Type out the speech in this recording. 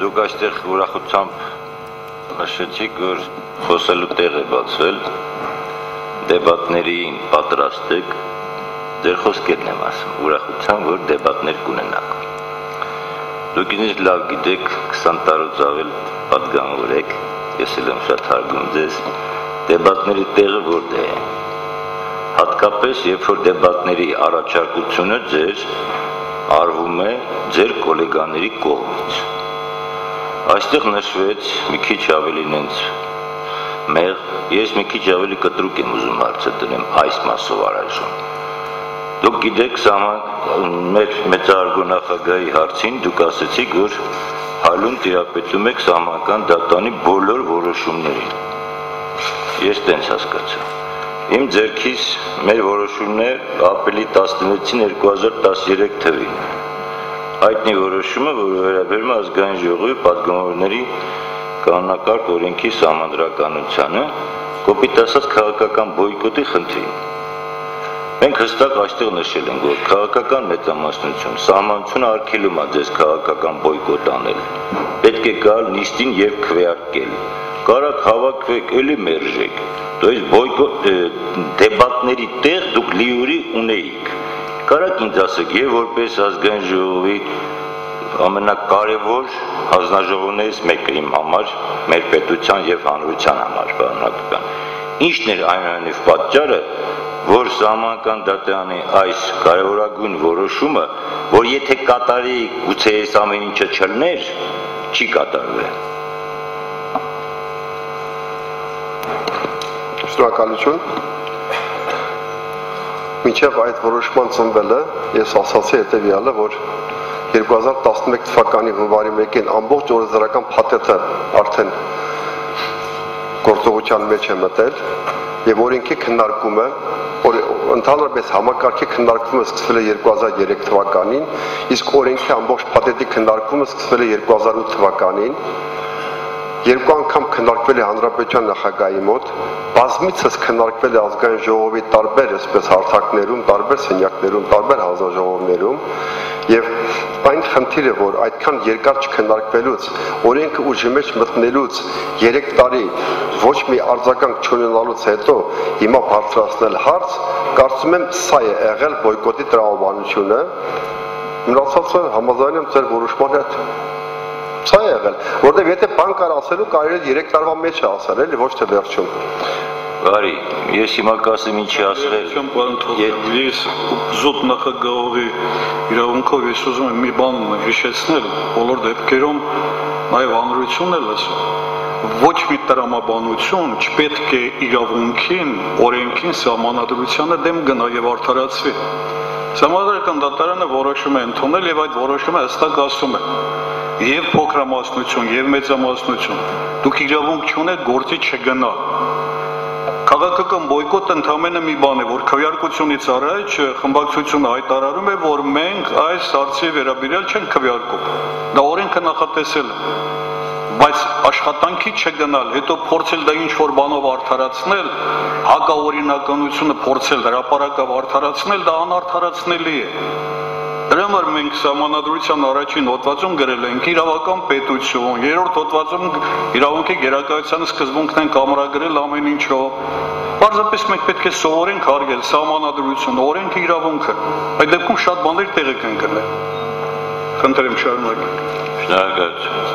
Դուք այստեղ ուրախությամբ նշեցիք, որ խոսելու տեղ է բացվել, դեբատների պատրաստ եք, ձեր խոսքերն եմ ասում, ուրախությամբ, որ դեբատներ կունենանք։ Դուք ինձ լավ գիտեք, 20 տարուց ավել պատգամավոր եք, ես էլ եմ շատ հարգում ձեզ, դեբատների տեղը որտեղ է։ Հատկապես, երբ որ դեբատների առաջարկությունը ձեր արվում է ձեր կոլեգաների կողմից։ Այստեղ նշվեց մի քիչ ավելի ինձ մեղ, ես մի քիչ ավելի կտրուկ եմ ուզում հարցը դնեմ այս մասով առայժմ։ Դուք գիտեք, մեր մեծարգո նախագահի հարցին դուք ասացիք, որ հալում տիրապետում եք սահմանական դատանի բոլոր որոշումներին։ Ես տենց հասկացա։ Իմ ձեռքիս մեր որոշումներ ապրիլի 16-ին 2013 թվին Այդ որոշումը, որը վերաբերում է ազգային ժողովի պատգամավորների կանոնակարգ օրենքի համադրականությանը, կոպիտ ասած քաղաքական բոյկոտի խնդրին։ Մենք հստակ այստեղ նշել ենք, որ քաղաքական մեծամասնություն սահմանությունը արգելում է ձեզ քաղաքական բոյկոտ անել։ Պետք է գալ նիստին եւ քվեարկել։ Կարաք հավաքվեք, ելի մերժեք։ Դուք բոյկոտ դեբատների տեղ դուք լիուրի ունեիք։ Կարակ ինձ ասեք, և որպես ազգային ժողովի ամենակարևոր հանձնաժողովներից մեկը իմ համար, մեր պետության և հանրության համար բանակցական։ Ինչն էր այնուամենայնիվ պատճառը, որ սահմանական դատարանի այս կարևորագույն որոշումը, որ եթե կատարի գուցե այս ամեն ինչը չլներ, չի կատարվել։ Շնորհակալություն։ Մինչև այդ որոշման ծնվելը ես ասացի հետևյալը, որ 2011 թվականի հունվարի 1-ին ամբողջ օրենսդրական փաթեթը արդեն գործողության մեջ է մտել եւ օրենքի քննարկումը ընդհանրապես համակարգի քննարկումը սկսվել է 2003 թվականին, իսկ օրենքի ամբողջ փաթեթի քննարկումը սկսվել է 2008 թվականին։ Երկու անգամ քննարկվել է Հանրապետության նախագահի մոտ, բազմիցս քննարկվել է ազգային ժողովի տարբեր այսպես հարթակներում, տարբեր սենյակներում, տարբեր հանձնաժողովներում, եւ այն խնդիրը, որ այդքան երկար չքննարկվելուց, օրենքը ուժի մեջ մտնելուց 3 տարի ոչ մի արձագանք չունենալուց հետո հիմա բարձրացնել հարց, կարծում եմ սա է եղել բոյկոտի տրամաբանությունը։ Մնացածը համաձայն եմ ձեր որոշման հետ։ Սա է եղել, որտեղ եթե բան կար ասելու կարելի է 3 տարվա մեջ է ասել, էլի ոչ թե վերջում։ Բարի, ես հիմա կասեմ ինչի ասել։ Ես զուտ նախագահի իրավունքով ես ուզում եմ մի բան հիշեցնել, բոլոր դեպքերում նաև հանրությունն է լսում։ Ոչ մի տրամաբանություն չպետք է իրավունքին, օրենքին, սահմանադրությանը դեմ գնա եւ արդարացվի։ Սահմանադրական դատարանը որոշում է ընդունել եւ այդ որոշումը հստակ ասում է Եվ փոքրամասնություն, եւ մեծամասնություն, դուք իրավունք չունեք գործի չգնա։ Քաղաքական բոյկոտը ընդամենը մի բան է, որ քվեարկությունից առաջ խմբակցությունը հայտարարում է, որ մենք այս հարցի վերաբերյալ չենք քվեարկում։ Դա օրենքը նախատեսել է, բայց աշխատանքի չգնալ, հետո փորձել դա ինչ-որ բանով արդարացնել, հակաօրինականությունը փորձել հրապարակավ արդարացնել, դա անարդարացնելի է։ Դրա համար մենք սահմանադրության առաջին հոդվածում գրել ենք իրավական պետություն, երրորդ հոդվածում իրավունքի գերակայության սկզբունքն ենք ամրագրել ամեն ինչով։ Պարզապես մենք պետք է սովորենք հարգել սահմանադրությունը, օրենքը, իրավունքը։ Այդ դեպքում շատ բաներ տեղի կընկնեն։ Խնդրեմ շարունակեք։ Շնորհակալություն։